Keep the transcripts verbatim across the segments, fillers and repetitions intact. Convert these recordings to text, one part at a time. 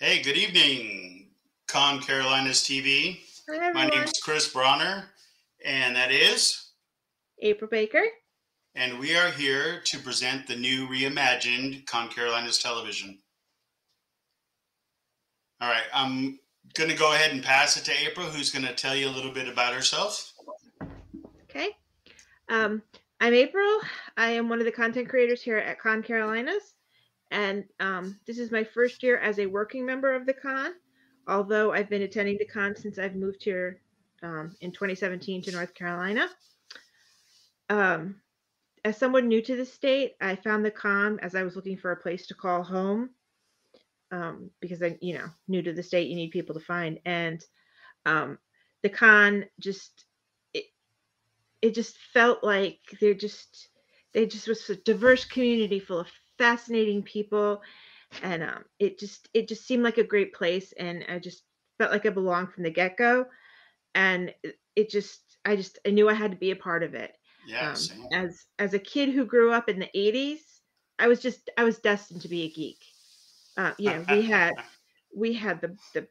Hey, good evening, Con Carolinas T V. Hi, my name is Chris Brawner, and that is April Baker. And we are here to present the new reimagined Con Carolinas television. All right, I'm going to go ahead and pass it to April, who's going to tell you a little bit about herself. Okay. Um, I'm April. I am one of the content creators here at Con Carolinas. And um, this is my first year as a working member of the con, although I've been attending the con since I've moved here um, in twenty seventeen to North Carolina. Um, as someone new to the state, I found the con as I was looking for a place to call home um, because I'm, you know, new to the state, you need people to find. And um, the con just, it, it just felt like there just, they just was a diverse community full of fascinating people, and um, it just it just seemed like a great place, and I just felt like I belonged from the get-go, and it just I just I knew I had to be a part of it. Yeah, um, as as a kid who grew up in the eighties, I was just I was destined to be a geek. Uh, you know, we had we had the the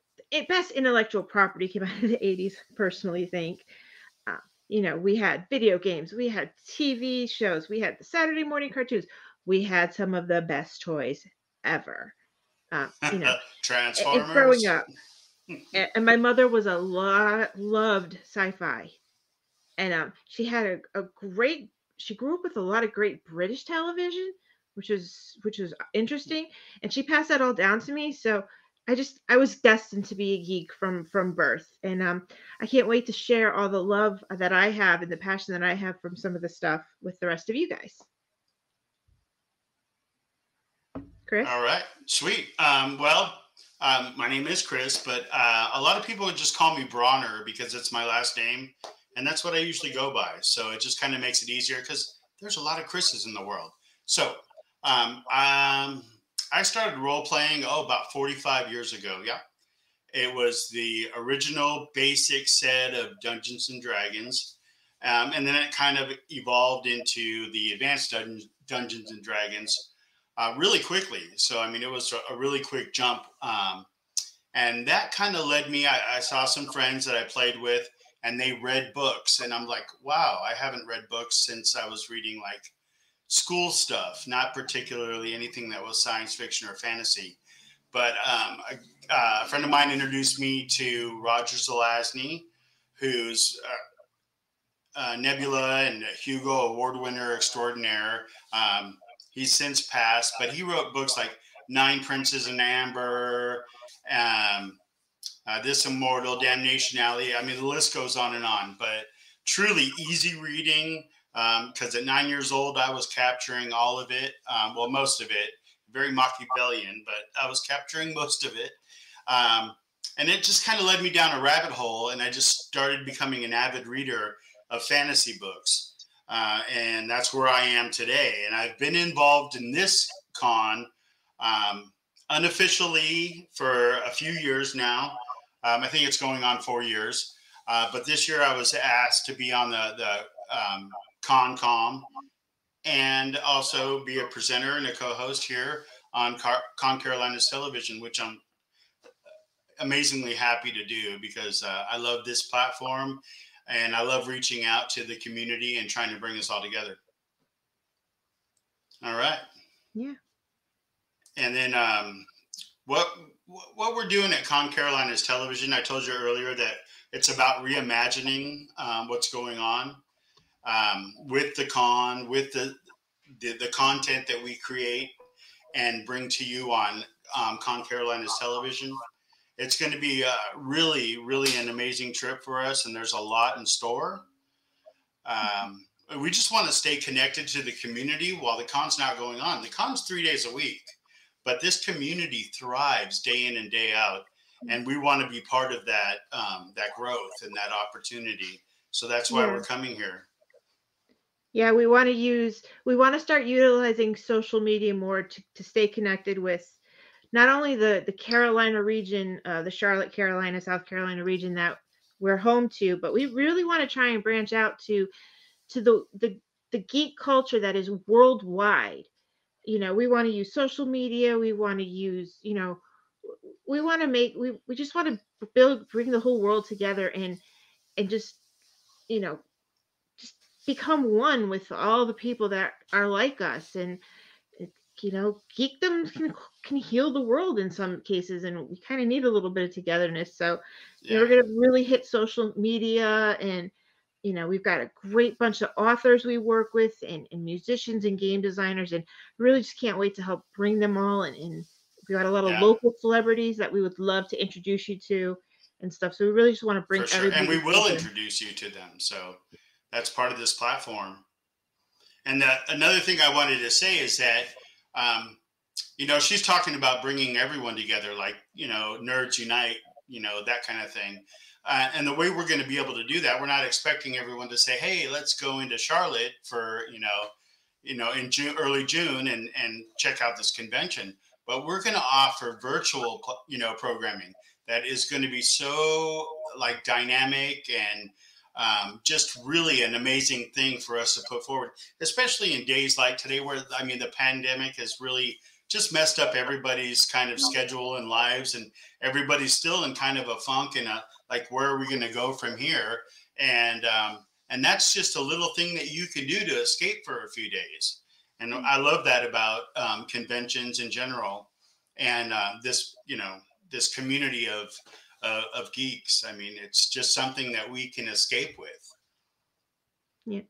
best intellectual property came out of the eighties. I personally think. Uh, you know, we had video games, we had T V shows, we had the Saturday morning cartoons. We had some of the best toys ever, um, you know, Transformers. Growing up. And my mother was a lot loved sci-fi, and um, she had a, a great. She grew up with a lot of great British television, which was which was interesting, and she passed that all down to me. So I just I was destined to be a geek from from birth, and um, I can't wait to share all the love that I have and the passion that I have from some of the stuff with the rest of you guys. Chris? All right, sweet. Um, well, um, my name is Chris, but uh, a lot of people would just call me Brawner because it's my last name, and that's what I usually go by. So it just kind of makes it easier because there's a lot of Chris's in the world. So um, um, I started role-playing, oh, about forty-five years ago, yeah. It was the original basic set of Dungeons and Dragons, um, and then it kind of evolved into the advanced dun Dungeons and Dragons, Uh, really quickly. So, I mean, it was a really quick jump. Um, and that kind of led me, I, I saw some friends that I played with and they read books. And I'm like, wow, I haven't read books since I was reading like school stuff, not particularly anything that was science fiction or fantasy. But um, a, a friend of mine introduced me to Roger Zelazny, who's uh, uh, Nebula and Hugo award winner extraordinaire. Um, He's since passed, but he wrote books like Nine Princes in Amber, um, uh, This Immortal, Damnation Alley. I mean, the list goes on and on, but truly easy reading because um, at nine years old, I was capturing all of it. Um, well, most of it, very Machiavellian, but I was capturing most of it. Um, and it just kind of led me down a rabbit hole, and I just started becoming an avid reader of fantasy books. Uh, and that's where I am today. And I've been involved in this con um, unofficially for a few years now. Um, I think it's going on four years. Uh, but this year I was asked to be on the, the um, ConCom and also be a presenter and a co-host here on Car Con Carolinas Television, which I'm amazingly happy to do because uh, I love this platform. And I love reaching out to the community and trying to bring us all together. All right. Yeah. And then um, what what we're doing at Con Carolinas Television, I told you earlier that it's about reimagining um, what's going on um, with the con, with the, the the content that we create and bring to you on um, Con Carolinas Television. It's going to be uh, really, really an amazing trip for us, and there's a lot in store. Um, we just want to stay connected to the community while the con's not going on. The con's three days a week, but this community thrives day in and day out, and we want to be part of that um, that growth and that opportunity. So that's why yeah. we're coming here. Yeah, we want to use we want to start utilizing social media more to, to stay connected with. Not only the, the Carolina region, uh, the Charlotte, Carolina, South Carolina region that we're home to, but we really want to try and branch out to to the, the, the geek culture that is worldwide. You know, we want to use social media. We want to use, you know, we want to make, we, we just want to build, bring the whole world together and, and just, you know, just become one with all the people that are like us. And, you know, geekdom can, can heal the world in some cases, and we kind of need a little bit of togetherness. So yeah. We're going to really hit social media, and, you know, we've got a great bunch of authors we work with, and, and musicians and game designers, and really just can't wait to help bring them all. And, and we've got a lot of yeah. local celebrities that we would love to introduce you to and stuff. So we really just want to bring sure. everybody. And we will together. Introduce you to them. So that's part of this platform. And the, another thing I wanted to say is that, Um, you know, she's talking about bringing everyone together, like, you know, nerds unite, you know, that kind of thing. Uh, and the way we're going to be able to do that, we're not expecting everyone to say, hey, let's go into Charlotte for, you know, you know, in June, early June and, and check out this convention. But we're going to offer virtual, you know, programming that is going to be so like dynamic and Um, just really an amazing thing for us to put forward, especially in days like today where, I mean, the pandemic has really just messed up everybody's kind of schedule and lives, and everybody's still in kind of a funk and a, like, where are we going to go from here? And, um, and that's just a little thing that you can do to escape for a few days. And I love that about um, conventions in general. And uh, this, you know, this community of, Uh, of geeks. I mean, it's just something that we can escape with. Yeah.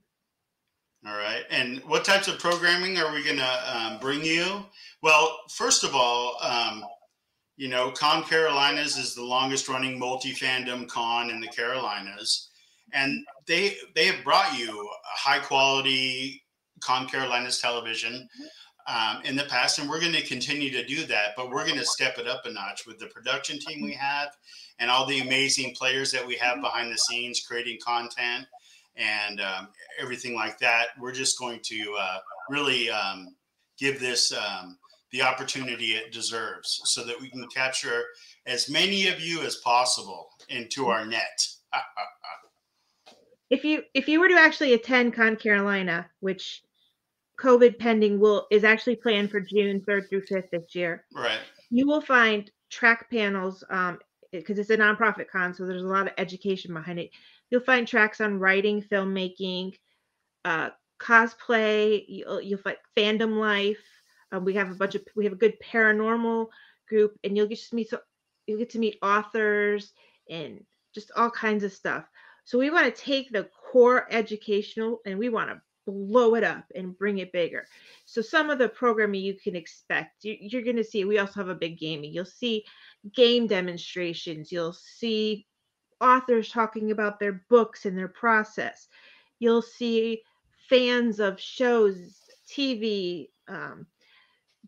All right. And what types of programming are we going to um, bring you? Well, first of all, um, you know, Con Carolinas is the longest running multi-fandom con in the Carolinas. And they, they have brought you high quality Con Carolinas television um, in the past. And we're going to continue to do that, but we're going to step it up a notch with the production team we have, and all the amazing players that we have behind the scenes creating content and um, everything like that. We're just going to uh, really um, give this um, the opportunity it deserves so that we can capture as many of you as possible into our net. If you if you were to actually attend Con Carolina, which COVID pending will is actually planned for June third through fifth this year. Right. You will find track panels, um, because it's a nonprofit con, so there's a lot of education behind it. You'll find tracks on writing, filmmaking, uh, cosplay. You'll, you'll find fandom life. Um, we have a bunch of we have a good paranormal group, and you'll get to meet so you'll get to meet authors and just all kinds of stuff. So we want to take the core educational, and we want to blow it up and bring it bigger. So some of the programming you can expect, you, you're going to see. We also have a big gaming. You'll see game demonstrations. You'll see authors talking about their books and their process. You'll see fans of shows, T V, um,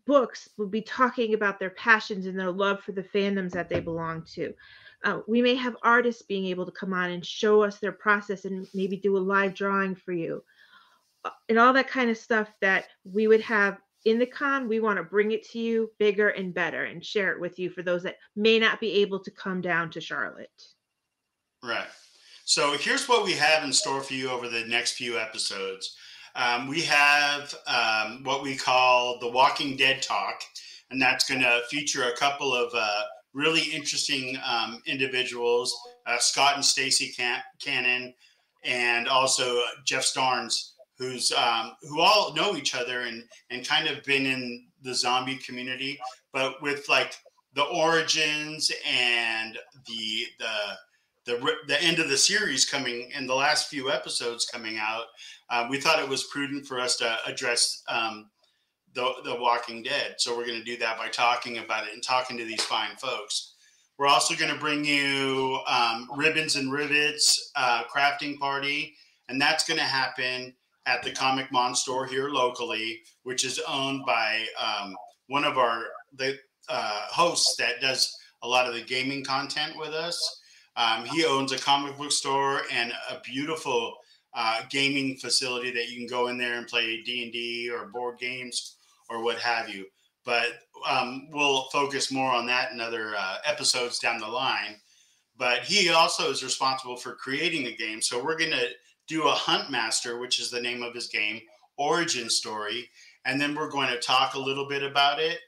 books will be talking about their passions and their love for the fandoms that they belong to. Uh, we may have artists being able to come on and show us their process and maybe do a live drawing for you. And all that kind of stuff that we would have in the con, we want to bring it to you bigger and better and share it with you for those that may not be able to come down to Charlotte. Right. So here's what we have in store for you over the next few episodes. Um, we have um, what we call the Walking Dead Talk, and that's going to feature a couple of uh, really interesting um, individuals, uh, Scott and Stacy Can- Cannon, and also Jeff Starnes, who's um, who all know each other and, and kind of been in the zombie community, but with like the origins and the, the, the, the end of the series coming and the last few episodes coming out, uh, we thought it was prudent for us to address um, the, the Walking Dead. So we're going to do that by talking about it and talking to these fine folks. We're also going to bring you um, Ribbons and Rivets uh, crafting party, and that's going to happen at the Comic Mon store here locally, which is owned by um, one of our the uh, hosts that does a lot of the gaming content with us. Um, he owns a comic book store and a beautiful uh, gaming facility that you can go in there and play D and D or board games or what have you. But um, we'll focus more on that in other uh, episodes down the line. But he also is responsible for creating a game. So we're going to do a Hunt Master, which is the name of his game, origin story. And then we're going to talk a little bit about it.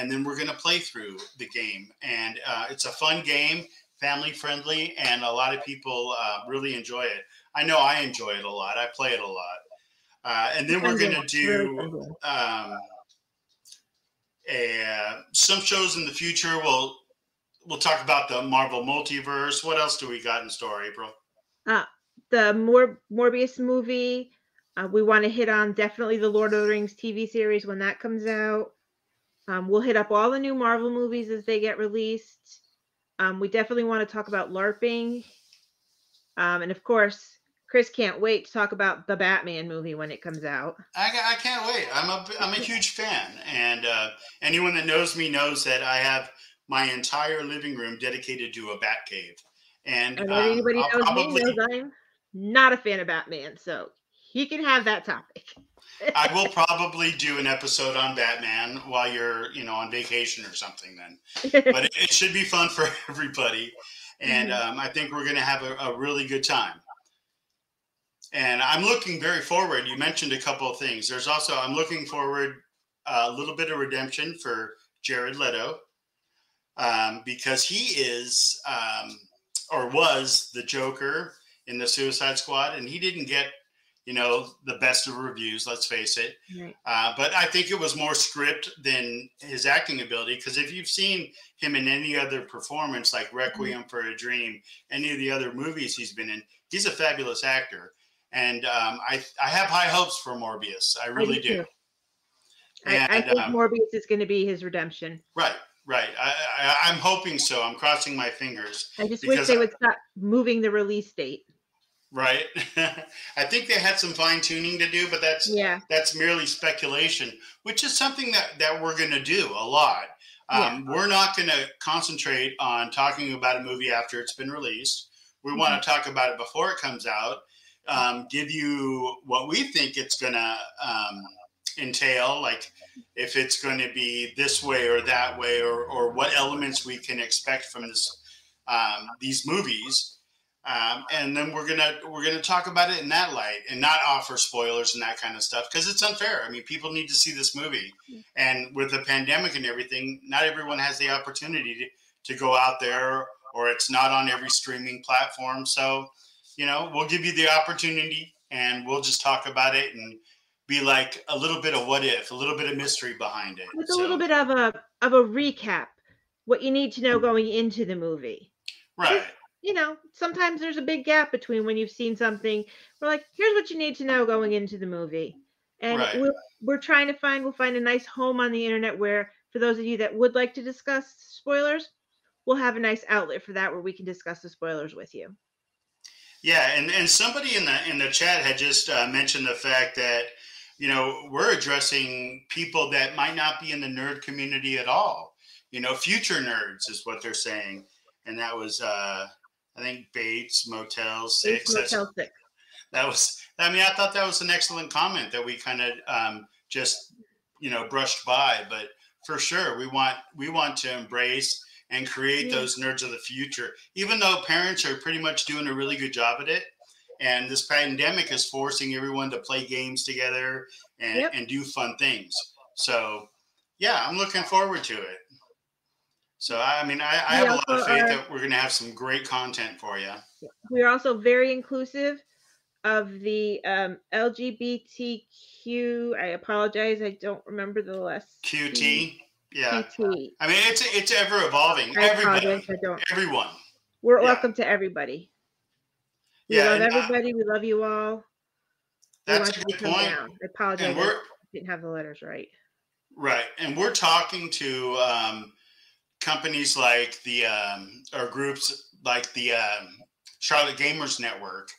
and then we're going to play through the game. And uh, it's a fun game, family friendly, and a lot of people uh, really enjoy it. I know I enjoy it a lot. I play it a lot. Uh, and then we're going to do um, a, uh, some shows in the future. We'll we'll talk about the Marvel multiverse. What else do we got in store, April? Uh, the Mor- Morbius movie. Uh, we want to hit on definitely the Lord of the Rings T V series when that comes out. Um, we'll hit up all the new Marvel movies as they get released. Um, we definitely want to talk about LARPing. Um, and, of course, Chris can't wait to talk about the Batman movie when it comes out. I, I can't wait. I'm a, I'm a huge fan. And uh, anyone that knows me knows that I have my entire living room dedicated to a bat cave. And, and um, anybody knows I'll probably... me knows I'm not a fan of Batman, so... You can have that topic. I will probably do an episode on Batman while you're, you know, on vacation or something then. But it, it should be fun for everybody. And um, I think we're going to have a, a really good time. And I'm looking very forward. You mentioned a couple of things. There's also, I'm looking forward a little bit of redemption for Jared Leto. Um, because he is, um, or was, the Joker in the Suicide Squad. And he didn't get... you know, the best of reviews, let's face it. Right. Uh, but I think it was more script than his acting ability, because if you've seen him in any other performance, like Requiem mm-hmm. for a Dream, any of the other movies he's been in, he's a fabulous actor. And um, I, I have high hopes for Morbius. I really I do. do. And, I, I think um, Morbius is going to be his redemption. Right, right. I, I, I'm hoping so. I'm crossing my fingers. I just wish they I, would stop moving the release date. Right. I think they had some fine tuning to do, but that's yeah. that's merely speculation, which is something that, that we're going to do a lot. Um, yeah. We're not going to concentrate on talking about a movie after it's been released. We mm-hmm. want to talk about it before it comes out, um, give you what we think it's going to um, entail, like if it's going to be this way or that way, or, or what elements we can expect from this um, these movies. Um, and then we're gonna we're gonna talk about it in that light and not offer spoilers and that kind of stuff, because it's unfair. I mean, people need to see this movie, and with the pandemic and everything, not everyone has the opportunity to, to go out there, or it's not on every streaming platform. So, you know, we'll give you the opportunity, and we'll just talk about it and be like a little bit of what if, a little bit of mystery behind it. It's so. a little bit of a of a recap, what you need to know going into the movie, right? You know, sometimes there's a big gap between when you've seen something. We're like, here's what you need to know going into the movie. And right. we're, we're trying to find, we'll find a nice home on the internet where, for those of you that would like to discuss spoilers, we'll have a nice outlet for that where we can discuss the spoilers with you. Yeah, and, and somebody in the in the chat had just uh, mentioned the fact that, you know, we're addressing people that might not be in the nerd community at all. You know, future nerds is what they're saying. And that was... Uh, I think Bates Motel Six. Bates Motel Six. That was. I mean, I thought that was an excellent comment that we kind of um, just, you know, brushed by. But for sure, we want we want to embrace and create those nerds of the future. Even though parents are pretty much doing a really good job at it, and this pandemic is forcing everyone to play games together and yep. and do fun things. So, yeah, I'm looking forward to it. So, I mean, I, I have a lot of faith are, that we're going to have some great content for you. We're also very inclusive of the um, L G B T Q. I apologize. I don't remember the last. Q T. C. Yeah. Q T. I mean, it's it's ever evolving. I everybody. I don't. Everyone. We're yeah. welcome to everybody. We yeah, love and, everybody. Uh, we love you all. That's a good point. Down. I apologize. I didn't have the letters right. Right. And we're talking to... Um, companies like the, um, or groups like the um, Charlotte Gamers Network,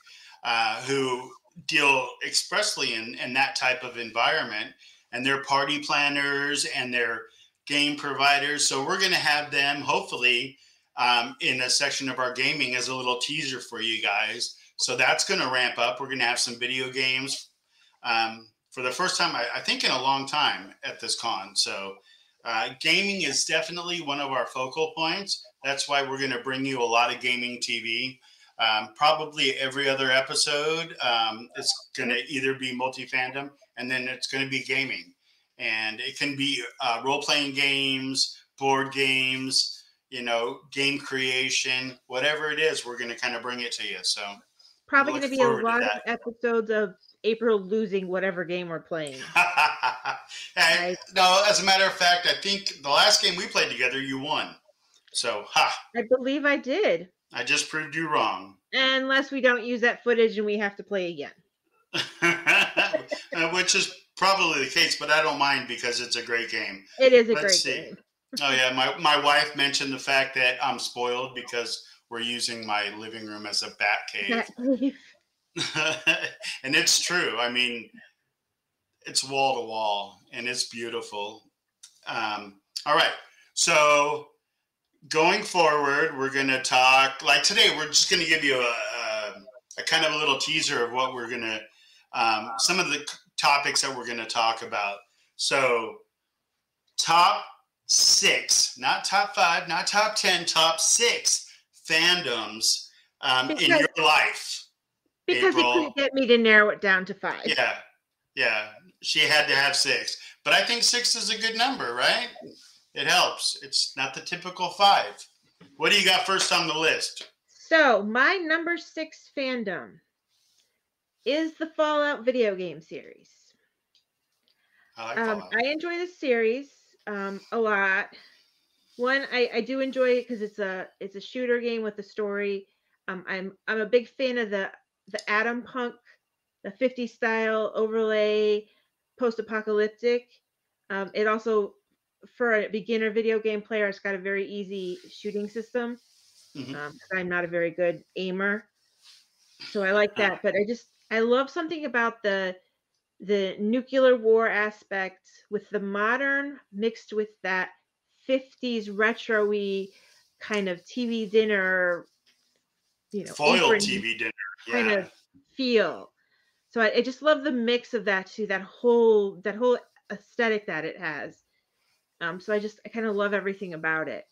uh, who deal expressly in, in that type of environment, and they're party planners and they're game providers. So we're going to have them hopefully um, in a section of our gaming as a little teaser for you guys. So that's going to ramp up. We're going to have some video games um, for the first time, I, I think in a long time at this con. So Uh, gaming is definitely one of our focal points. That's why we're going to bring you a lot of gaming T V. Um, probably every other episode, um, it's going to either be multi-fandom, and then it's going to be gaming. And it can be uh, role-playing games, board games, you know, game creation, whatever it is, we're going to kind of bring it to you. So probably going to be a lot of episodes of April losing whatever game we're playing. And, no, as a matter of fact, I think the last game we played together, you won. So, ha. I believe I did. I just proved you wrong. Unless we don't use that footage and we have to play again. Which is probably the case, but I don't mind because it's a great game. It is a Let's great see. game. Oh, yeah. My, my wife mentioned the fact that I'm spoiled because we're using my living room as a bat cave. Bat cave. And it's true. I mean, it's wall to wall and it's beautiful. Um, all right. So going forward, we're going to talk, like today, we're just going to give you a, a, a kind of a little teaser of what we're going to, um, some of the topics that we're going to talk about. So top six, not top five, not top ten, top six fandoms um, because, in your life. Because April. It couldn't get me to narrow it down to five. Yeah, yeah. She had to have six. But I think six is a good number, right? It helps. It's not the typical five. What do you got first on the list? So my number six fandom is the Fallout video game series. I like Fallout. Um, I enjoy this series um, a lot. One, I, I do enjoy it because it's a it's a shooter game with a story. Um, I'm I'm a big fan of the the Atom Punk, the fifties style overlay, post apocalyptic. Um, it also for a beginner video game player, it's got a very easy shooting system. Mm-hmm. um, I'm not a very good aimer, so I like that. But I just I love something about the the nuclear war aspect with the modern mixed with that fifties retro-y kind of T V dinner, you know, foil T V dinner kind yeah. of feel. So I, I just love the mix of that too. That whole that whole aesthetic that it has. Um, so I just, I kind of love everything about it.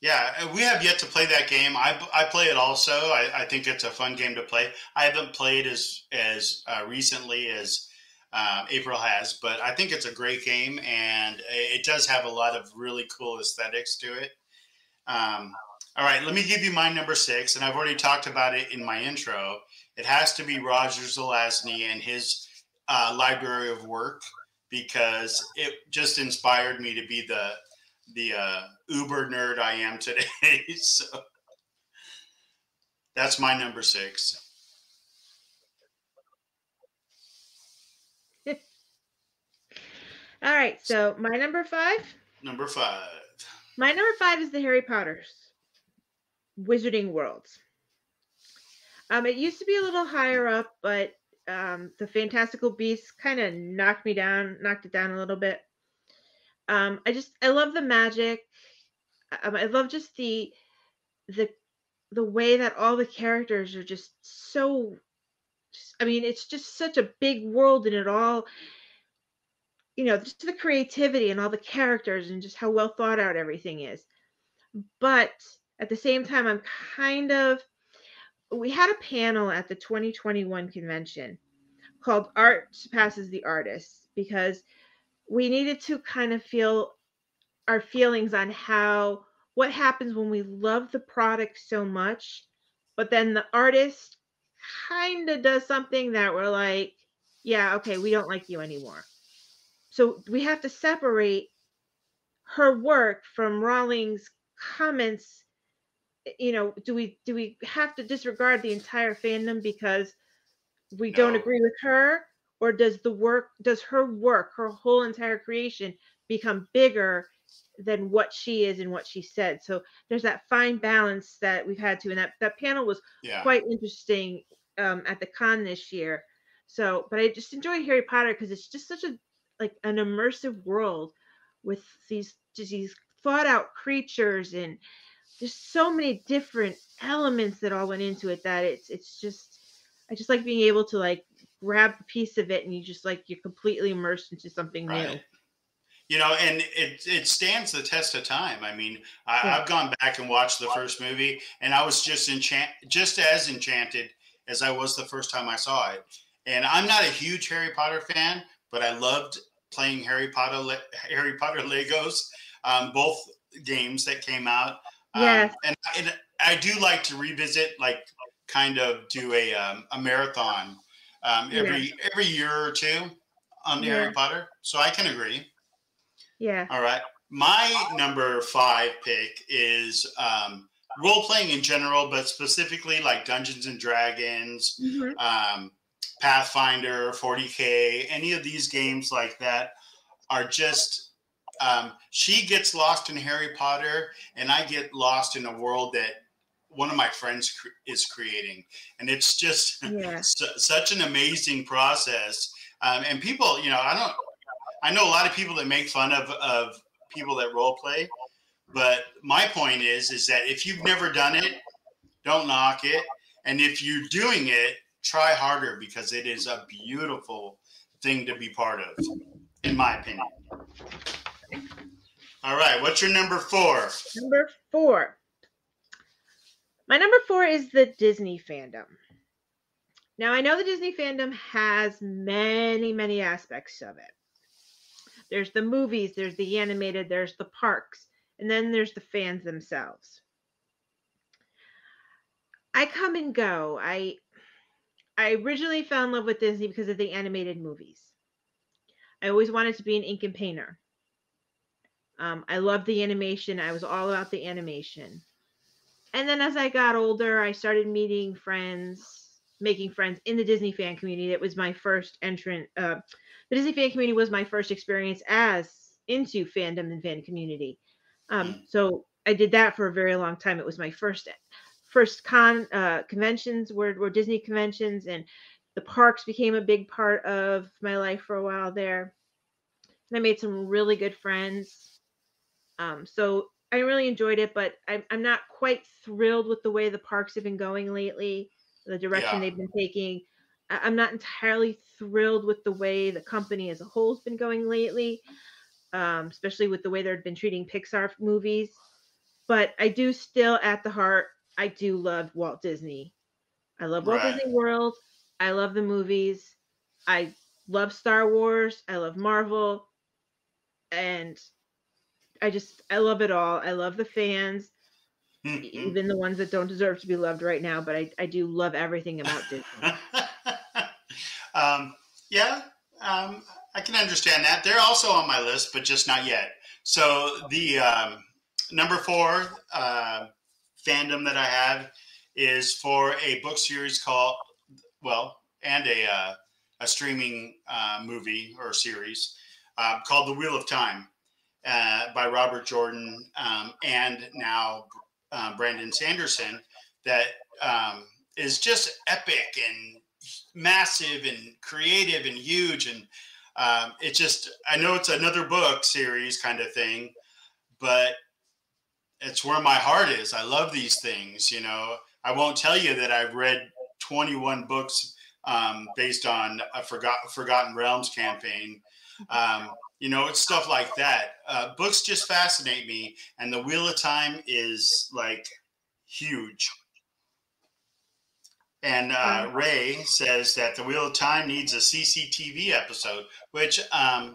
Yeah, we have yet to play that game. I, I play it also. I, I think it's a fun game to play. I haven't played as as uh, recently as um, April has, but I think it's a great game, and it does have a lot of really cool aesthetics to it. Um, all right, let me give you my number six, and I've already talked about it in my intro. It has to be Roger Zelazny and his uh, library of work, because it just inspired me to be the the uh, uber nerd I am today. So that's my number six. All right, so my number five. Number five. My number five is the Harry Potter's Wizarding Worlds. Um, it used to be a little higher up, but Um, the Fantastical Beasts kind of knocked me down, knocked it down a little bit. Um, I just, I love the magic. I, I love just the, the, the way that all the characters are just so, just, I mean, it's just such a big world and it all, you know, just the creativity and all the characters and just how well thought out everything is. But at the same time, I'm kind of, we had a panel at the twenty twenty-one convention called Art Surpasses the Artist, because we needed to kind of feel our feelings on how, what happens when we love the product so much, but then the artist kind of does something that we're like, yeah, okay, we don't like you anymore. So we have to separate her work from Rowling's comments. You know, do we do we have to disregard the entire fandom because we no. don't agree with her, or does the work does her work, her whole entire creation, become bigger than what she is and what she said? So there's that fine balance that we've had to, and that that panel was yeah. quite interesting um, at the con this year. So, but I just enjoy Harry Potter because it's just such a like an immersive world with these just these thought out creatures and. There's so many different elements that all went into it that it's it's just I just like being able to like grab a piece of it and you just like you're completely immersed into something right. new. You know, and it it stands the test of time. I mean, I, yeah. I've gone back and watched the first movie, and I was just enchant just as enchanted as I was the first time I saw it. And I'm not a huge Harry Potter fan, but I loved playing Harry Potter Le Harry Potter Legos, um, both games that came out. Yes. Um, and, and I do like to revisit, like kind of do a, um, a marathon um, every yeah. every year or two on yeah. Harry Potter. So I can agree. Yeah. All right. My number five pick is um, role-playing in general, but specifically like Dungeons and Dragons, mm-hmm. um, Pathfinder, forty K, any of these games like that are just, um, she gets lost in Harry Potter and I get lost in a world that one of my friends cr is creating. And it's just yeah. su such an amazing process. Um, and people, you know, I don't, I know a lot of people that make fun of, of people that role play, but my point is, is that if you've never done it, don't knock it. And if you're doing it, try harder, because it is a beautiful thing to be part of, in my opinion. All right. What's your number four? Number four. My number four is the Disney fandom. Now, I know the Disney fandom has many, many aspects of it. There's the movies, there's the animated, there's the parks, and then there's the fans themselves. I come and go. I... I originally fell in love with Disney because of the animated movies. I always wanted to be an ink and painter. Um, I loved the animation. I was all about the animation. And then as I got older, I started meeting friends, making friends in the Disney fan community. It was my first entrant. Uh, the Disney fan community was my first experience as into fandom and fan community. Um, so I did that for a very long time. It was my first First con uh, conventions were, were Disney conventions, and the parks became a big part of my life for a while there. And I made some really good friends. Um, so I really enjoyed it, but I'm, I'm not quite thrilled with the way the parks have been going lately, the direction yeah. they've been taking. I'm not entirely thrilled with the way the company as a whole has been going lately, um, especially with the way they've been treating Pixar movies. But I do still, at the heart, I do love Walt Disney. I love Walt right. Disney World. I love the movies. I love Star Wars. I love Marvel. And I just, I love it all. I love the fans, even the ones that don't deserve to be loved right now. But I, I do love everything about Disney. um, yeah, um, I can understand that. They're also on my list, but just not yet. So the um, number four, uh, fandom that I have is for a book series called, well, and a uh, a streaming uh, movie or series uh, called The Wheel of Time uh, by Robert Jordan um, and now uh, Brandon Sanderson, that um, is just epic and massive and creative and huge. And um, it just, I know it's another book series kind of thing, but it's where my heart is. I love these things, you know. I won't tell you that I've read twenty-one books um, based on a forgot, Forgotten Realms campaign. Um, you know, it's stuff like that. Uh, books just fascinate me, and the Wheel of Time is, like, huge. And uh, Ray says that the Wheel of Time needs a C C T V episode, which um,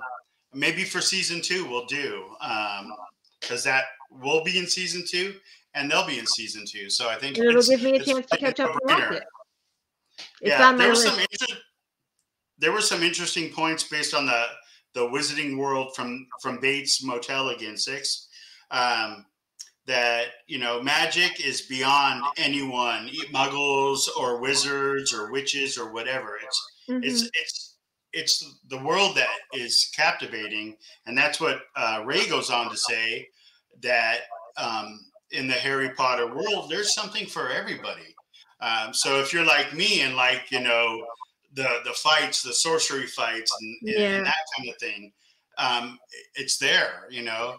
maybe for season two we'll do, because um, that – we'll be in season two, and they'll be in season two. So I think it'll give me a chance to catch up. It. Yeah, on there, was some there were some interesting points based on the the Wizarding World from from Bates Motel again six. Um, that you know, magic is beyond anyone, muggles or wizards or witches or whatever. It's mm-hmm. it's it's. It's the world that is captivating, and that's what uh, Ray goes on to say. That um, in the Harry Potter world, there's something for everybody. Um, so if you're like me and like, you know, the the fights, the sorcery fights and, yeah. and that kind of thing, um, it's there, you know.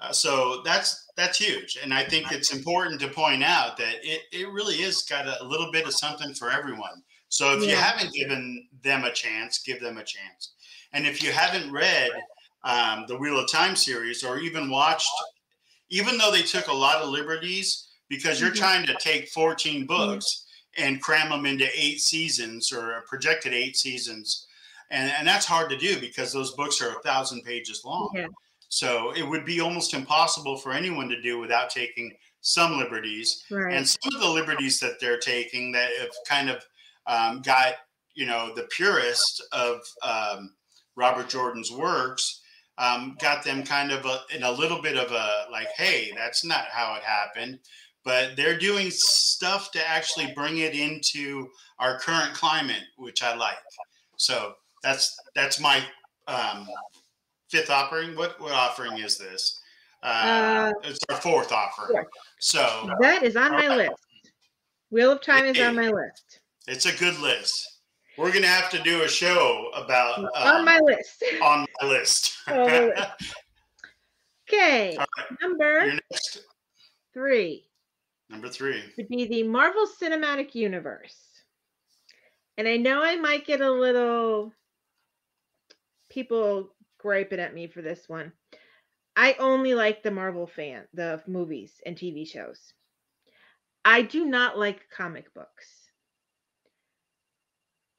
Uh, so that's that's huge. And I think it's important to point out that it, it really is got a, a little bit of something for everyone. So if yeah. you haven't given them a chance, give them a chance. And if you haven't read um, the Wheel of Time series or even watched, even though they took a lot of liberties, because you're trying to take fourteen books and cram them into eight seasons or a projected eight seasons. And, and that's hard to do because those books are a thousand pages long. Yeah. So it would be almost impossible for anyone to do without taking some liberties. Right. And some of the liberties that they're taking that have kind of um, got, you know, the purist of um, Robert Jordan's works um, got them kind of a, in a little bit of a like, hey, that's not how it happened. But they're doing stuff to actually bring it into our current climate, which I like. So that's that's my um, fifth offering. What what offering is this? Uh, uh, it's our fourth offering. Sure. So that is on my right. list. Wheel of Time it, is on my list. It's a good list. We're gonna have to do a show about um, on my list. On my list. on my list. Okay, right. number three. Number three would be the Marvel Cinematic Universe. And I know I might get a little people griping at me for this one. I only like the Marvel fan, the movies and T V shows. I do not like comic books.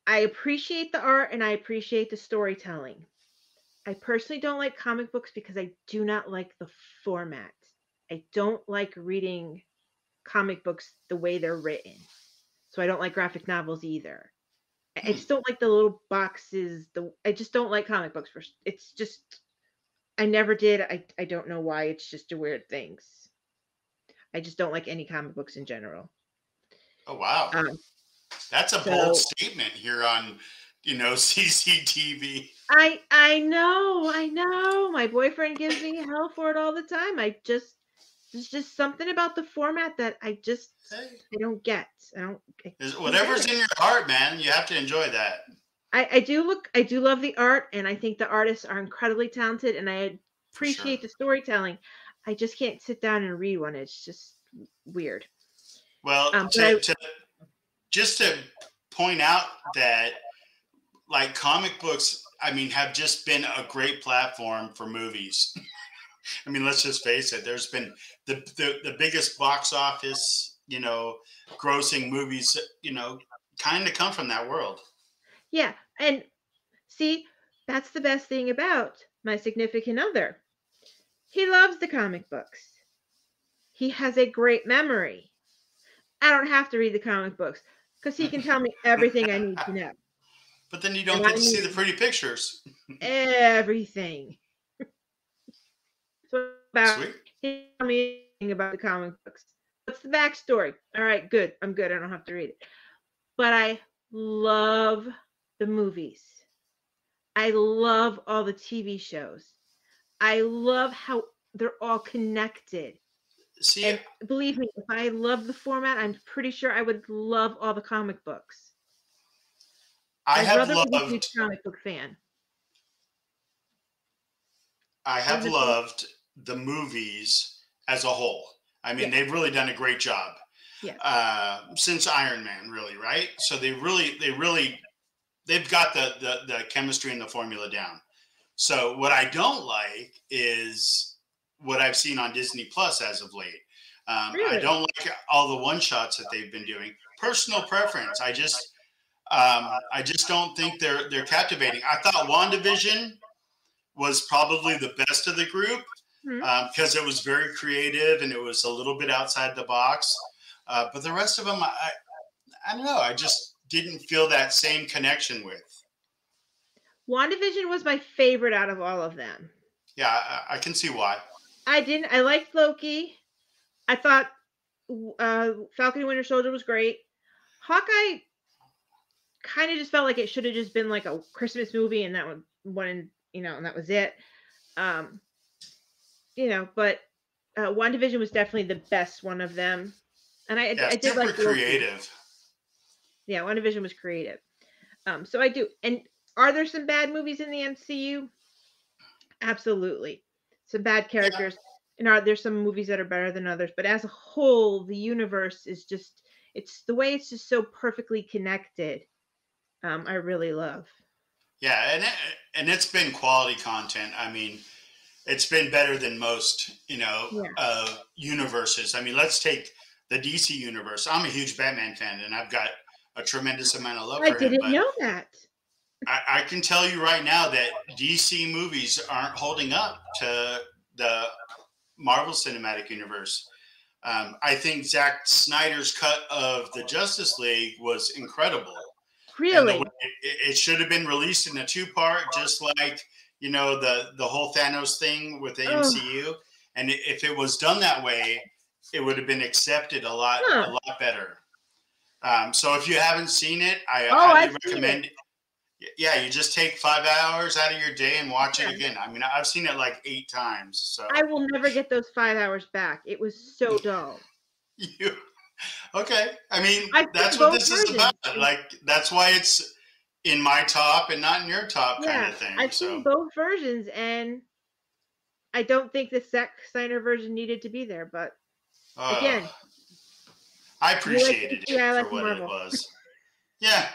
I appreciate the art and I appreciate the storytelling. I personally don't like comic books because I do not like the format. I don't like reading comic books the way they're written. So I don't like graphic novels either. I just don't like the little boxes. The I just don't like comic books. For, it's just, I never did. I, I don't know why. It's just a weird thing. I just don't like any comic books in general. Oh, wow. Um, That's a so, bold statement here on, you know, C C T V. I, I know. I know. My boyfriend gives me hell for it all the time. I just, there's just something about the format that I just, hey. I don't get. I don't. I Whatever's in your heart, man, you have to enjoy that. I, I do look, I do love the art, and I think the artists are incredibly talented, and I appreciate sure. the storytelling. I just can't sit down and read one. It's just weird. Well, um, to, I, to, just to point out that, like, comic books, I mean, have just been a great platform for movies. I mean, let's just face it. There's been the, the, the biggest box office, you know, grossing movies, you know, kind of come from that world. Yeah. And see, that's the best thing about my significant other. He loves the comic books. He has a great memory. I don't have to read the comic books because he can tell me everything I need to know. But then you don't and get I to see the pretty pictures. Everything. So about Sweet. He tell me everything about the comic books. What's the backstory? All right, good. I'm good. I don't have to read it. But I love the movies. I love all the T V shows. I love how they're all connected. See, and believe me, if I love the format, I'm pretty sure I would love all the comic books. I My have loved. A huge comic book fan. I have loved the movies as a whole. I mean, yeah. they've really done a great job yeah. uh, since Iron Man, really, right? So they really, they really, they've got the, the the chemistry and the formula down. So what I don't like is what I've seen on Disney Plus as of late. Um, really? I don't like all the one shots that they've been doing. Personal preference, I just, um, I just don't think they're they're captivating. I thought WandaVision was probably the best of the group, because um, it was very creative and it was a little bit outside the box. Uh, but the rest of them, I, I don't know. I just didn't feel that same connection with. WandaVision was my favorite out of all of them. Yeah, I, I can see why. I didn't. I liked Loki. I thought uh, Falcon and Winter Soldier was great. Hawkeye kind of just felt like it should have just been like a Christmas movie, and that one, one, you know, and that was it. Um, You know, but uh, WandaVision was definitely the best one of them, and I, yeah, I did like creative. Yeah, WandaVision was creative, um, so I do. And are there some bad movies in the M C U? Absolutely, some bad characters, yeah. and are there some movies that are better than others? But as a whole, the universe is just—it's the way it's just so perfectly connected. Um, I really love. Yeah, and it, and it's been quality content. I mean. It's been better than most, you know, yeah. uh, universes. I mean, let's take the D C universe. I'm a huge Batman fan, and I've got a tremendous amount of love I for him. I didn't know that. I, I can tell you right now that D C movies aren't holding up to the Marvel Cinematic Universe. Um, I think Zack Snyder's cut of the Justice League was incredible. Really? It, it should have been released in a two-part, just like, you know, the, the whole Thanos thing with the M C U. Oh. And if it was done that way, it would have been accepted a lot, huh. a lot better. Um, so if you haven't seen it, I oh, highly I've recommend it. it. Yeah, you just take five hours out of your day and watch yeah. it again. I mean, I've seen it like eight times. So I will never get those five hours back. It was so dull. you, okay. I mean, I that's what this versions. is about. Like, that's why it's in my top and not in your top yeah, kind of thing. I've so. seen both versions, and I don't think the Zack Snyder version needed to be there, but uh, again. I appreciated like, it yeah, for like what Marvel. it was. Yeah.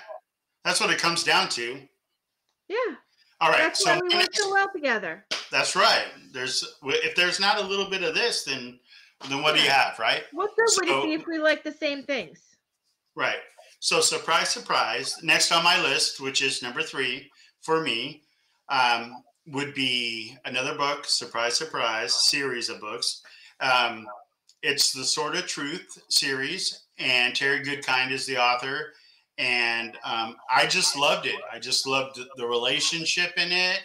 That's what it comes down to. Yeah. All right. That's so why we work so well together. That's right. There's if there's not a little bit of this, then then what yeah. do you have, right? What's up so, would it be if we like the same things? Right. So surprise, surprise. Next on my list, which is number three for me, um, would be another book, surprise, surprise, series of books. Um, it's the Sword of Truth series, and Terry Goodkind is the author. And um, I just loved it. I just loved the relationship in it.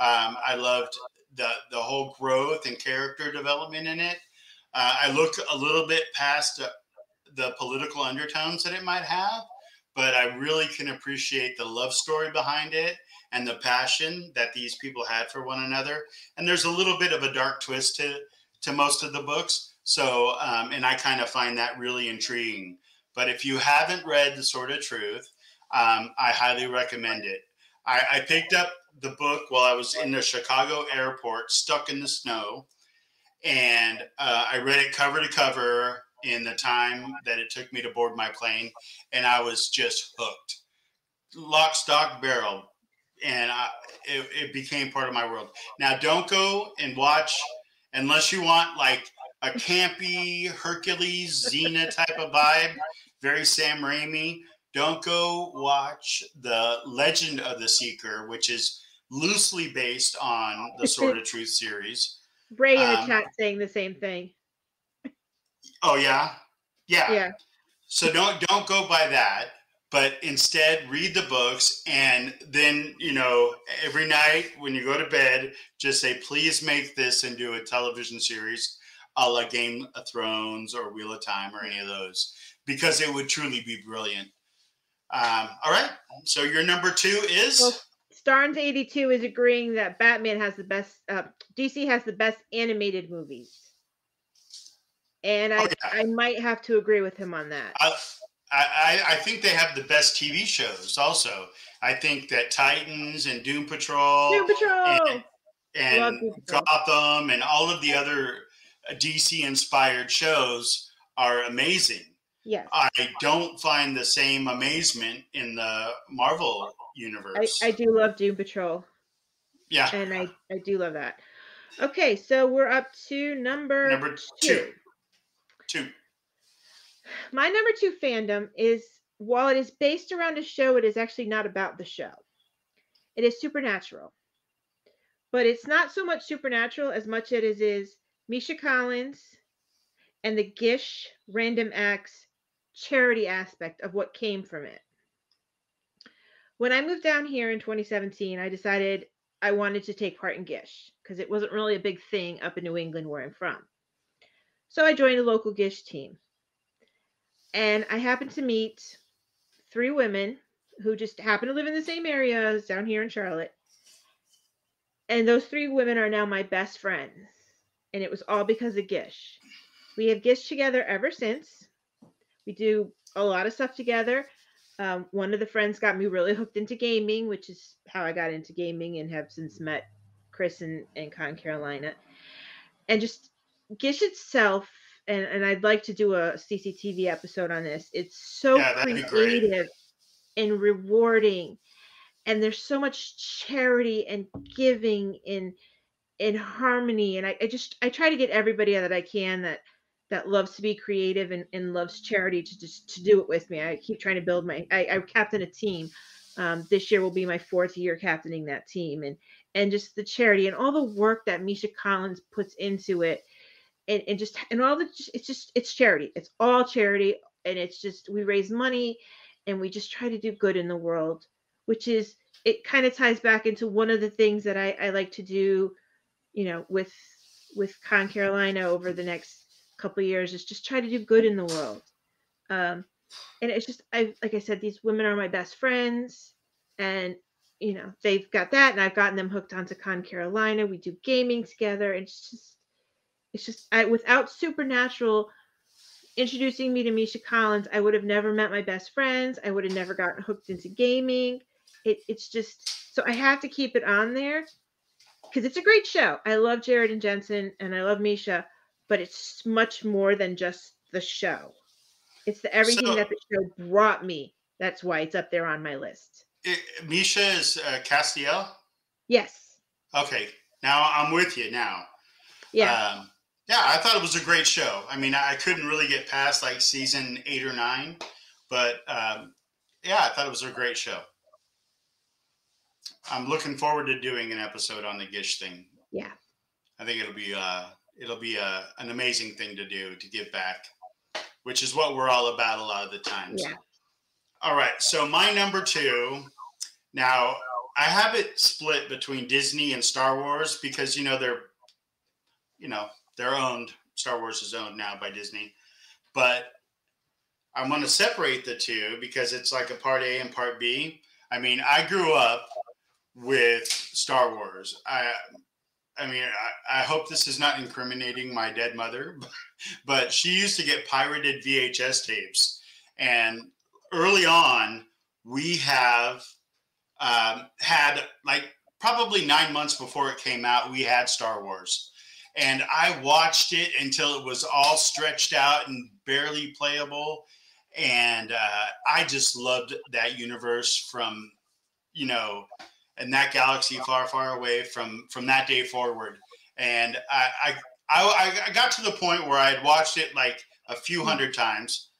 Um, I loved the, the whole growth and character development in it. Uh, I look a little bit past uh, the political undertones that it might have, but I really can appreciate the love story behind it and the passion that these people had for one another. And there's a little bit of a dark twist to, to most of the books. So, um, and I kind of find that really intriguing. But if you haven't read The Sword of Truth, um, I highly recommend it. I, I picked up the book while I was in the Chicago airport, stuck in the snow. And uh, I read it cover to cover in the time that it took me to board my plane. And I was just hooked. Lock, stock, barrel. And I, it, it became part of my world. Now, don't go and watch unless you want, like, a campy Hercules, Xena type of vibe, very Sam Raimi. Don't go watch The Legend of the Seeker, which is loosely based on the Sword of Truth series. Bray um, in the chat saying the same thing. Oh, yeah? Yeah. Yeah. So don't, don't go by that, but instead read the books, and then, you know, every night when you go to bed, just say, please make this and do a television series a la Game of Thrones or Wheel of Time or any of those, because it would truly be brilliant. Um, all right. So your number two is? Well, Starnes eighty-two is agreeing that Batman has the best, uh, D C has the best animated movies. And I, oh, yeah. I might have to agree with him on that. I, I, I think they have the best T V shows also. I think that Titans and Doom Patrol. Doom Patrol! And, and Doom Patrol. Gotham and all of the other D C-inspired shows are amazing. Yes. I don't find the same amazement in the Marvel universe. I, I do love Doom Patrol. Yeah. And I, I do love that. Okay, so we're up to number, number two. Two. Two. My number two fandom is, while it is based around a show, it is actually not about the show. It is Supernatural. But it's not so much Supernatural as much as it is Misha Collins and the GISH Random Acts charity aspect of what came from it. When I moved down here in twenty seventeen, I decided I wanted to take part in GISH because it wasn't really a big thing up in New England where I'm from. So I joined a local GISH team. And I happened to meet three women who just happened to live in the same area as down here in Charlotte. And those three women are now my best friends. And it was all because of GISH. We have GISH together ever since. We do a lot of stuff together. Um, one of the friends got me really hooked into gaming, which is how I got into gaming and have since met Chris and, and Con Carolina. And just GISH itself, and, and I'd like to do a C C T V episode on this. It's so yeah, creative and rewarding. And there's so much charity and giving in in harmony. And I, I just, I try to get everybody that I can that, that loves to be creative and, and loves charity to just, to do it with me. I keep trying to build my, I, I captain a team Um, this year will be my fourth year captaining that team, and and just the charity and all the work that Misha Collins puts into it, and, and just and all the it's just it's charity. It's all charity, and it's just we raise money, and we just try to do good in the world, which is it kind of ties back into one of the things that I, I like to do, you know, with with Con Carolina over the next couple of years is just try to do good in the world. Um, and it's just, I like I said, these women are my best friends, and you know they've got that, and I've gotten them hooked onto Con Carolina. We do gaming together, and it's just, it's just, I without Supernatural introducing me to Misha Collins, I would have never met my best friends. I would have never gotten hooked into gaming. It, it's just, so I have to keep it on there because it's a great show. I love Jared and Jensen, and I love Misha, but it's much more than just the show. It's the everything so, that the show brought me. That's why it's up there on my list. It, Misha is uh, Castiel? Yes. Okay. Now I'm with you now. Yeah. Um, yeah, I thought it was a great show. I mean, I couldn't really get past like season eight or nine, but um, yeah, I thought it was a great show. I'm looking forward to doing an episode on the GISH thing. Yeah. I think it'll be uh, it'll be uh, an amazing thing to do, to give back, which is what we're all about a lot of the times. Yeah. All right. So my number two, now I have it split between Disney and Star Wars because, you know, they're, you know, they're owned. Star Wars is owned now by Disney, but I want to separate the two because it's like a part A and part B. I mean, I grew up with Star Wars. I, I mean, I, I hope this is not incriminating my dead mother, but, but she used to get pirated V H S tapes. And early on, we have um, had, like, probably nine months before it came out, we had Star Wars. And I watched it until it was all stretched out and barely playable. And uh, I just loved that universe from, you know, and that galaxy far, far away from, from that day forward. And I, I, I, I got to the point where I had watched it like a few hundred times,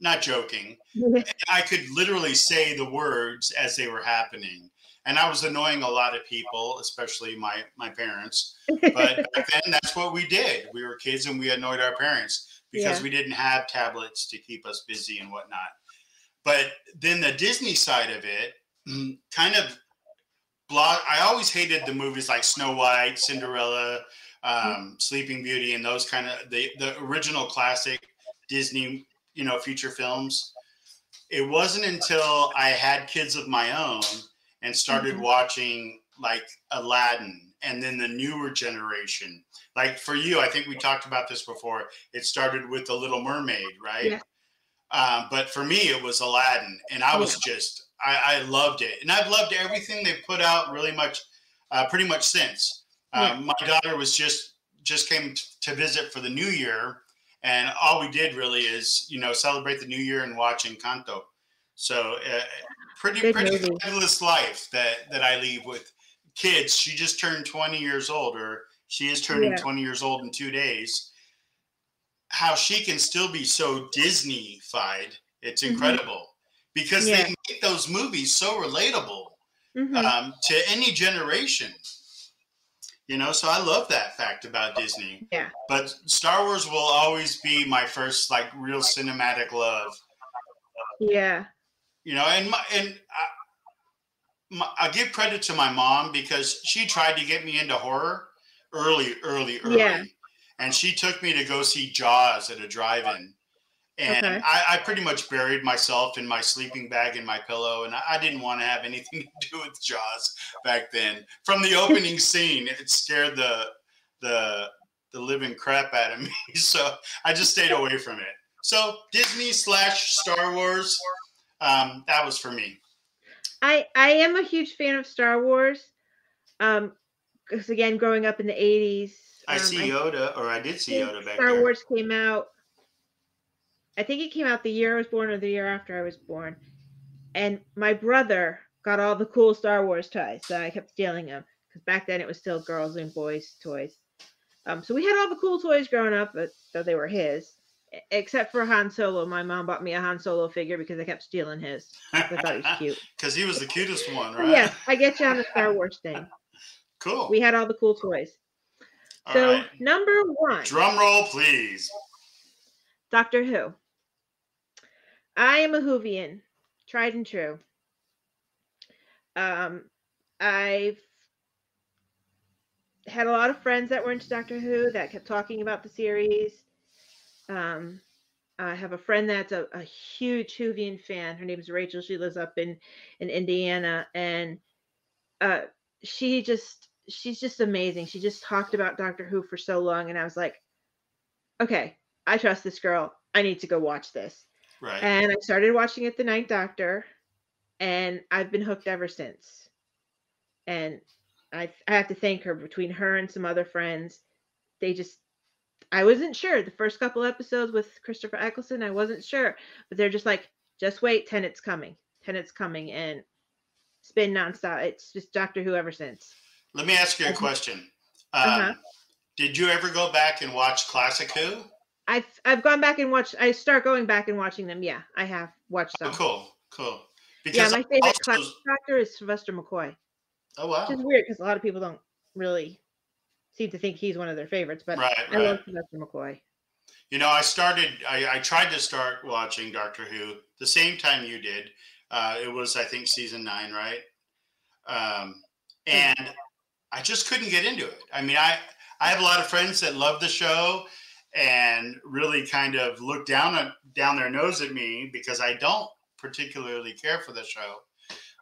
not joking. And I could literally say the words as they were happening. And I was annoying a lot of people, especially my, my parents. But back then, that's what we did. We were kids and we annoyed our parents because yeah. we didn't have tablets to keep us busy and whatnot. But then the Disney side of it kind of, I always hated the movies like Snow White, Cinderella, um, Sleeping Beauty, and those kind of the, the original classic Disney, you know, feature films. It wasn't until I had kids of my own and started mm-hmm. watching like Aladdin and then the newer generation. Like for you, I think we talked about this before. It started with The Little Mermaid, right? Yeah. Um, but for me, it was Aladdin, and I was yeah. just... I, I loved it, and I've loved everything they've put out really much, uh, pretty much since. Uh, yeah. My daughter was just just came t to visit for the New Year, and all we did really is you know celebrate the New Year and watch Encanto. So uh, pretty Good pretty movie. Fabulous life that that I leave with kids. She just turned twenty years old, or she is turning yeah. twenty years old in two days. How she can still be so Disney-fied, it's incredible. Mm-hmm. Because yeah. they make those movies so relatable mm-hmm. um, to any generation. You know, so I love that fact about Disney. Yeah. But Star Wars will always be my first, like, real cinematic love. Yeah. You know, and, my, and I, my, I give credit to my mom because she tried to get me into horror early, early, early. Yeah. And she took me to go see Jaws at a drive-in. And okay. I, I pretty much buried myself in my sleeping bag and my pillow. And I, I didn't want to have anything to do with Jaws back then. From the opening scene, it scared the, the, the living crap out of me. So I just stayed away from it. So Disney slash Star Wars, um, that was for me. I, I am a huge fan of Star Wars. Um, because, again, growing up in the eighties. Um, I see Yoda, or I did see Yoda back then. Star Wars came out. I think it came out the year I was born or the year after I was born. And my brother got all the cool Star Wars toys. So I kept stealing them because back then it was still girls and boys toys. Um, so we had all the cool toys growing up, but though they were his. except for Han Solo. My mom bought me a Han Solo figure because I kept stealing his. I thought he was cute. Because he was the cutest one, right? Yes, I get you on the Star Wars thing. Cool. We had all the cool toys. All so right. Number one. Drum roll, please. Doctor Who. I am a Whovian, tried and true. Um, I've had a lot of friends that were into Doctor Who that kept talking about the series. Um, I have a friend that's a, a huge Whovian fan. Her name is Rachel. She lives up in, in Indiana. And uh, she just, she's just amazing. She just talked about Doctor Who for so long. And I was like, okay, I trust this girl. I need to go watch this. Right. And I started watching it the Ninth Doctor. And I've been hooked ever since. And I, I have to thank her. Between her and some other friends, they just, I wasn't sure. The first couple episodes with Christopher Eccleston, I wasn't sure. But they're just like, just wait, Tennant's coming. Tennant's coming. And it's been nonstop. It's just Doctor Who ever since. Let me ask you a question. Um, uh-huh. Did you ever go back and watch Classic Who? I've, I've gone back and watched. I start going back and watching them. Yeah, I have watched them. Oh, cool, cool. Because yeah, my favorite also... classic Doctor is Sylvester McCoy. Oh, wow. Which is weird because a lot of people don't really seem to think he's one of their favorites, but right, I right. love Sylvester McCoy. You know, I started, I, I tried to start watching Doctor Who the same time you did. Uh, it was, I think, season nine, right? Um, and I just couldn't get into it. I mean, I, I have a lot of friends that love the show and really kind of look down, at, down their nose at me because I don't particularly care for the show.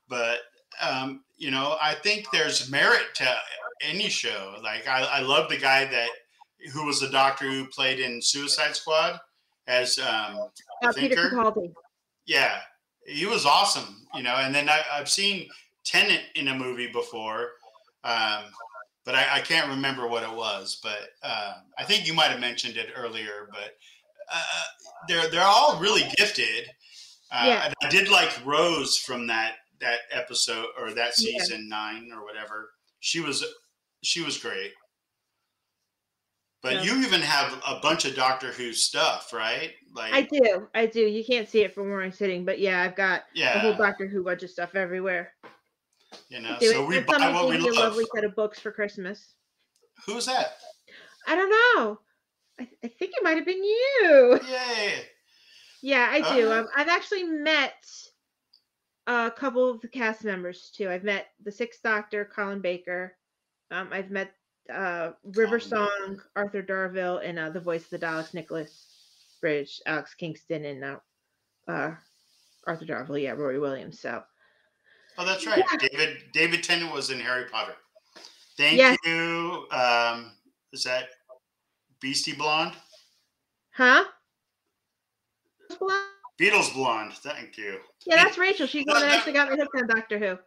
But um you know, I think there's merit to any show. Like I, I love the guy that who was the doctor who played in Suicide Squad as um uh, Peter Capaldi. Yeah, he was awesome, you know. And then I, I've seen Tennant in a movie before, um but I, I can't remember what it was. But uh, I think you might have mentioned it earlier. But uh, they're they're all really gifted. Uh, yeah. I did like Rose from that that episode or that season yeah. nine or whatever. She was she was great. But yeah. You even have a bunch of Doctor Who stuff, right? Like I do, I do. You can't see it from where I'm sitting, but yeah, I've got yeah. a whole Doctor Who bunch of stuff everywhere. You know, so we buy what we love. A lovely set of books for Christmas. Who's that? I don't know. I, th I think it might have been you. Yay. Yeah, I do. Uh, um, I've actually met a couple of the cast members, too. I've met the Sixth Doctor, Colin Baker. Um, I've met uh, River Song, Arthur Darvill, and uh, the voice of the Daleks, Nicholas Bridge, Alex Kingston, and uh, uh, Arthur Darvill. Yeah, Rory Williams. So. Oh, that's right. Yeah. David David Tennant was in Harry Potter. Thank yes. you. Um, is that Beastie Blonde? Huh? Blonde. Beatles Blonde, thank you. Yeah, that's Rachel. She's the one that actually got me hooked on Doctor Who.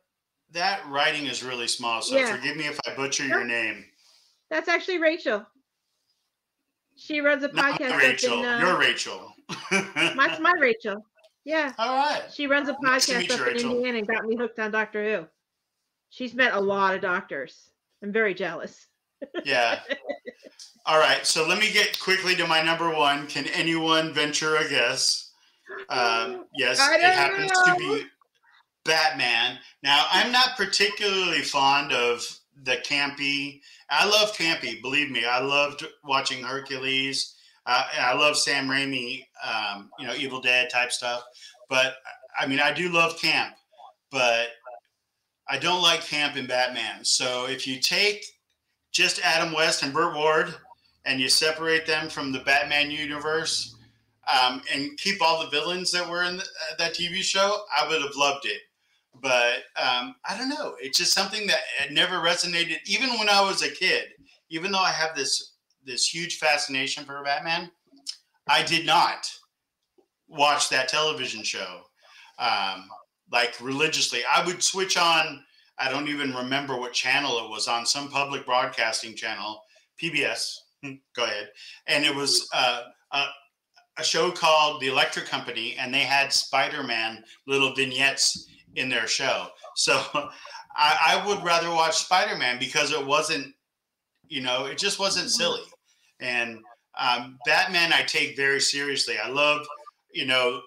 That writing is really small, so yeah. forgive me if I butcher your name. That's actually Rachel. She runs a podcast. No, Rachel. In, uh, You're Rachel. That's my Rachel. Yeah. All right. She runs a podcast nice up you, in Rachel. Indiana and got me hooked on Doctor Who. She's met a lot of doctors. I'm very jealous. Yeah. All right, so let me get quickly to my number one. Can anyone venture a guess? Um, yes, it happens know. to be Batman. Now, I'm not particularly fond of the campy. I love campy, believe me. I loved watching Hercules. Uh, I love Sam Raimi, um, you know, Evil Dead type stuff. But, I mean, I do love camp. But I don't like camp in Batman. So if you take just Adam West and Burt Ward, and you separate them from the Batman universe, um, and keep all the villains that were in the, uh, that T V show, I would have loved it. But um, I don't know. It's just something that had never resonated, even when I was a kid. Even though I have this, this huge fascination for Batman, I did not watch that television show, um, like religiously. I would switch on, I don't even remember what channel it was on, some public broadcasting channel, P B S. Go ahead. And it was uh, a, a show called The Electric Company, and they had Spider-Man little vignettes in their show. So I, I would rather watch Spider-Man because it wasn't, you know, it just wasn't silly. And Um, Batman I take very seriously. I love, you know,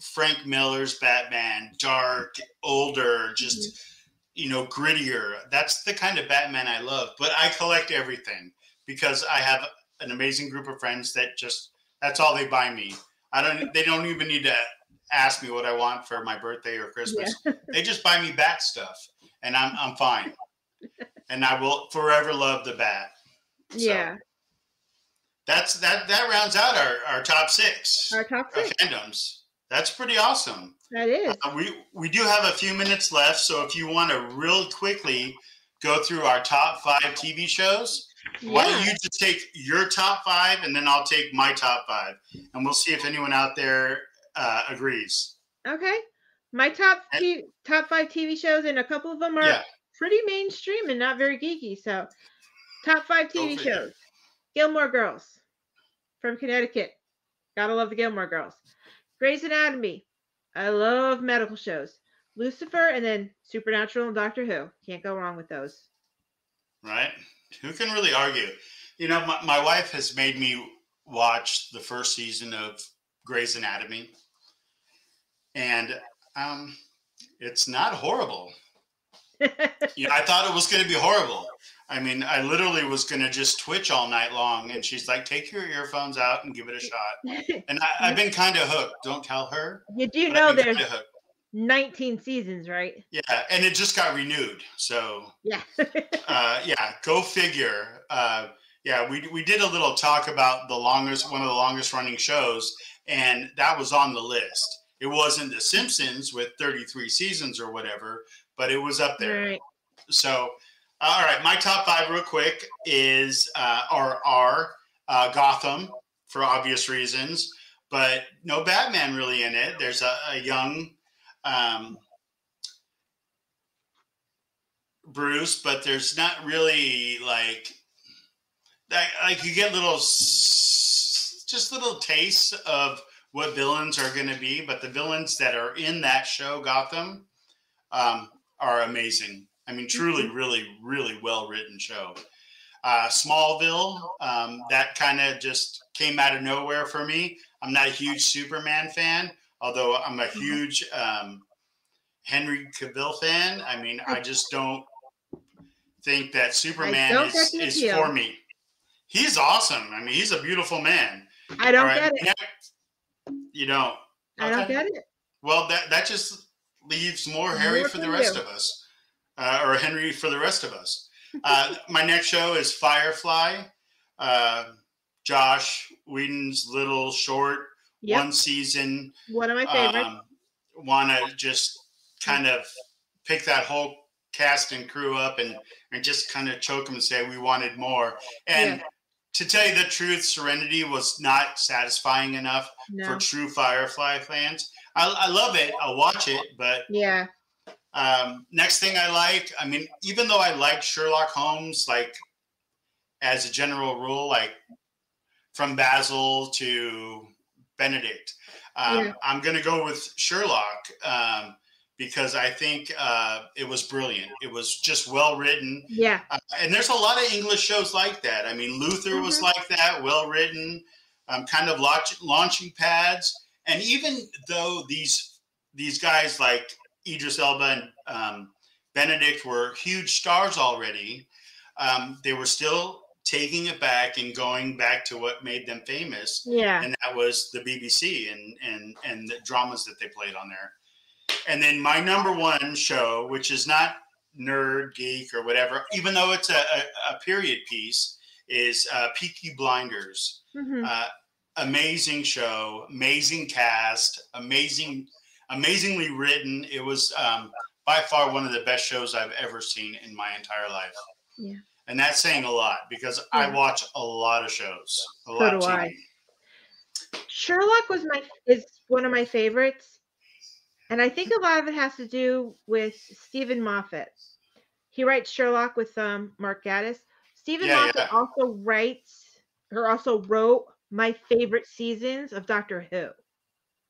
Frank Miller's Batman, dark, older, just, mm-hmm. you know, grittier. That's the kind of Batman I love. But I collect everything because I have an amazing group of friends that just, that's all they buy me. I don't, they don't even need to ask me what I want for my birthday or Christmas. Yeah. They just buy me bat stuff and I'm, I'm fine. And I will forever love the bat. So. Yeah. That's that. That rounds out our, our top six. Our top six our fandoms. That's pretty awesome. That is. Uh, we we do have a few minutes left, so if you want to real quickly go through our top five T V shows, yeah. why don't you just take your top five, and then I'll take my top five, and we'll see if anyone out there uh, agrees. Okay. My top and, t top five T V shows, and a couple of them are yeah. pretty mainstream and not very geeky. So, top five T V shows. That. Gilmore Girls from Connecticut. Gotta love the Gilmore Girls. Grey's Anatomy. I love medical shows. Lucifer, and then Supernatural and Doctor Who. Can't go wrong with those. Right? Who can really argue? You know, my, my wife has made me watch the first season of Grey's Anatomy. And um, it's not horrible. You know, I thought it was going to be horrible. I mean, I literally was going to just twitch all night long. And she's like, take your earphones out and give it a shot. And I, I've been kind of hooked. Don't tell her. You do know there's nineteen seasons, right? Yeah. And it just got renewed. So yeah, uh, yeah, go figure. Uh, yeah, we, we did a little talk about the longest, one of the longest running shows. And that was on the list. It wasn't The Simpsons with thirty-three seasons or whatever, but it was up there. Right. So... All right, my top five real quick is uh, are, are uh, Gotham, for obvious reasons, but no Batman really in it. There's a, a young um, Bruce, but there's not really like, like you get little, just little tastes of what villains are going to be, but the villains that are in that show, Gotham, um, are amazing. I mean, truly, really, really well-written show. Uh, Smallville, um, that kind of just came out of nowhere for me. I'm not a huge Superman fan, although I'm a huge um, Henry Cavill fan. I mean, I just don't think that Superman is, is for me. He's awesome. I mean, he's a beautiful man. I don't right? get it. You don't? Okay. I don't get it. Well, that, that just leaves more Harry for the rest of us. Uh, or Henry for the rest of us. Uh, my next show is Firefly. Uh, Josh Whedon's little short, yep. one season. One of my favorites. Um, Want to just kind of pick that whole cast and crew up and, and just kind of choke them and say we wanted more. And yeah. to tell you the truth, Serenity was not satisfying enough no. for true Firefly fans. I, I love it. I'll watch it, but... yeah. Um, next thing I like, I mean, even though I like Sherlock Holmes, like as a general rule, like from Basil to Benedict, um, yeah. I'm going to go with Sherlock, um, because I think, uh, it was brilliant. It was just well-written. Yeah. Uh, and there's a lot of English shows like that. I mean, Luther mm-hmm. was like that, well-written, um, kind of launch, launching pads. And even though these, these guys like, Idris Elba and um, Benedict were huge stars already. Um, they were still taking it back and going back to what made them famous. Yeah. And that was the B B C and, and, and the dramas that they played on there. And then my number one show, which is not nerd, geek, or whatever, even though it's a, a, a period piece, is uh, Peaky Blinders. Mm-hmm. Uh, amazing show, amazing cast, amazing... amazingly written. It was um, by far one of the best shows I've ever seen in my entire life. Yeah. And that's saying a lot because yeah. I watch a lot of shows. A so lot do of T V. I. Sherlock was my is one of my favorites. And I think a lot of it has to do with Stephen Moffat. He writes Sherlock with um, Mark Gatiss. Stephen yeah, Moffat yeah. also writes or also wrote my favorite seasons of Doctor Who,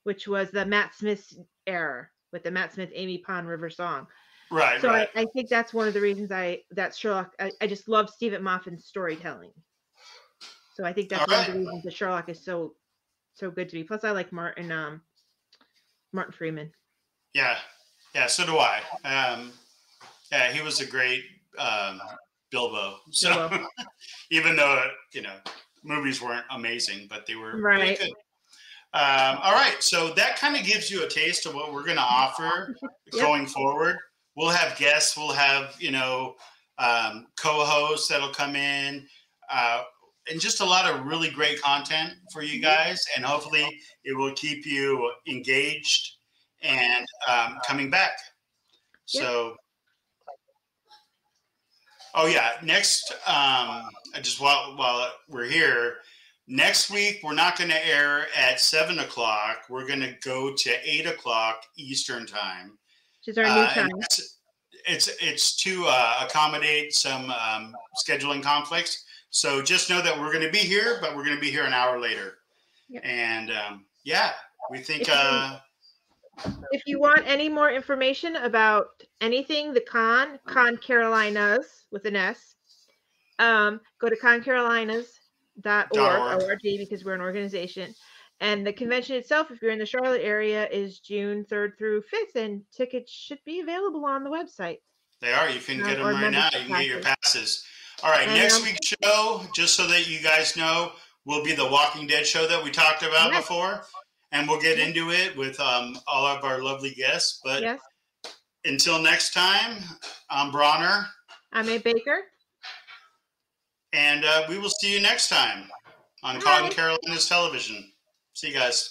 which was the Matt Smith era with the Matt Smith, Amy Pond, River Song. Right. So right. I, I think that's one of the reasons I, that Sherlock, I, I just love Stephen Moffat's storytelling. So I think that's one of the reasons that Sherlock is so so good to me. Plus, I like Martin um, Martin Freeman. Yeah, yeah. So do I. Um, yeah, he was a great um, Bilbo. So Bilbo. Even though you know movies weren't amazing, but they were right. Pretty good. Um, all right, so that kind of gives you a taste of what we're going to offer yep. going forward. We'll have guests. We'll have you know um, co-hosts that'll come in. Uh, And just a lot of really great content for you guys, and hopefully it will keep you engaged and um, coming back. Yep. So, oh yeah, next, um, just while, while we're here, next week we're not going to air at seven o'clock. We're going to go to eight o'clock Eastern time. Which is our new uh, time. It's, it's, it's to uh, accommodate some um, scheduling conflicts. So just know that we're going to be here, but we're going to be here an hour later. Yep. And um, yeah, we think. If you, uh, if you want any more information about anything, the Con, Con Carolinas with an S, um, go to con carolinas dot org, because we're an organization. And the convention itself, if you're in the Charlotte area, is June third through fifth, and tickets should be available on the website. They are. You can get them right now. You can get your passes. All right, next week's show, just so that you guys know, will be the Walking Dead show that we talked about yes. before. And we'll get into it with um, all of our lovely guests. But yes. until next time, I'm Brawner. I'm A. Baker. And uh, we will see you next time on Con Carolinas Television. See you guys.